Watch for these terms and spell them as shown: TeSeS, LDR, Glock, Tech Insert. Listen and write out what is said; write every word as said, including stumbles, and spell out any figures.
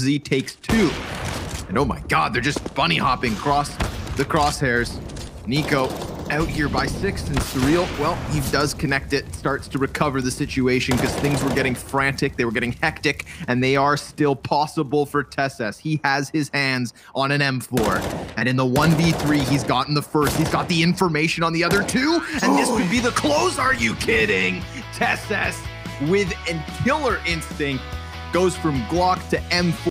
Z takes two. And oh my God, they're just bunny hopping across the crosshairs. Nico out here by six, and Surreal, well, he does connect it, starts to recover the situation because things were getting frantic, they were getting hectic, and they are still possible for TeSeS. He has his hands on an M four, and in the one v three, he's gotten the first, he's got the information on the other two, and this could be the close. Are you kidding? TeSeS with a killer instinct goes from Glock to M four.